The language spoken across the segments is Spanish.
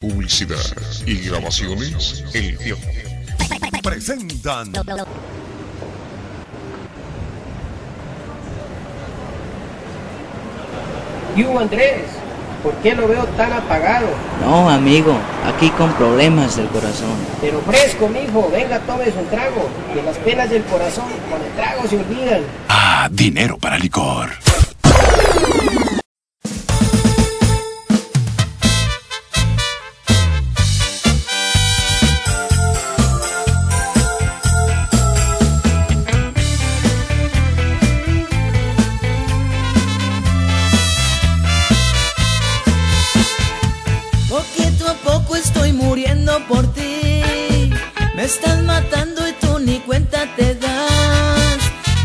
Publicidad y grabaciones El Tiempo presentan. Yo, Andrés, ¿por qué lo veo tan apagado? No, amigo, aquí con problemas del corazón. Pero fresco, mijo, venga, tomes un trago, que las penas del corazón con el trago se olvidan. Ah, dinero para licor. Poquito a poco estoy muriendo por ti. Me estás matando y tú ni cuenta te das.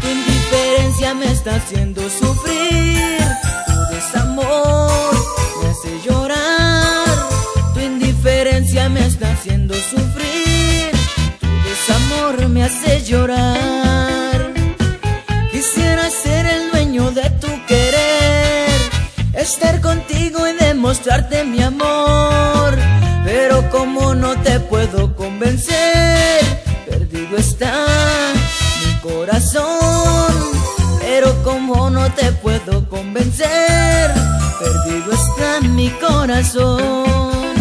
Tu indiferencia me está haciendo sufrir. Tu desamor me hace llorar. Tu indiferencia me está haciendo sufrir. Tu desamor me hace llorar. Quisiera ser el dueño de tu querer, estar contigo y demostrarte mi amor, pero como no te puedo convencer, perdido está mi corazón, pero como no te puedo convencer, perdido está mi corazón.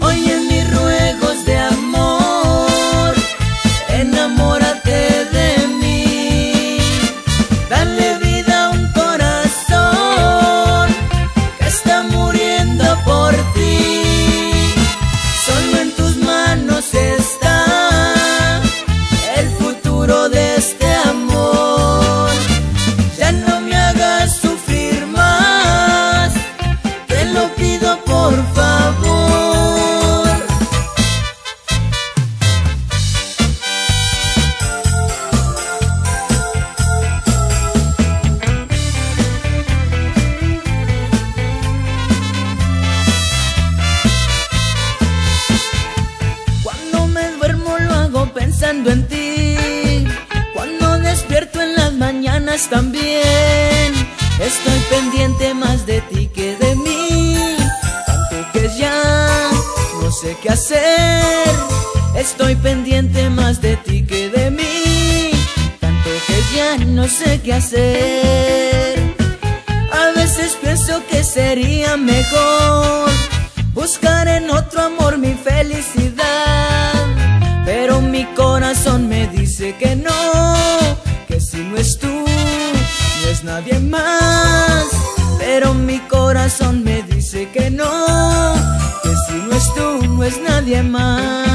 Oye mis ruegos de amor, enamórate de mí, dale vida a un corazón que está muriendo por ti. Solo en tus manos está el futuro de este amor. Ya no me hagas sufrir más, te lo pido por favor. Cuando me duermo lo hago pensando en ti, cuando despierto en las mañanas también. Estoy pendiente más de ti que de mí, tanto que ya no sé qué hacer. Estoy pendiente más de ti que de mí, tanto que ya no sé qué hacer. A veces pienso que sería mejor buscar en otro amor mi felicidad, pero mi corazón me dice que no, que si no es tú, no es nadie más. Pero mi corazón me dice que no, que si no es tú, no es nadie más.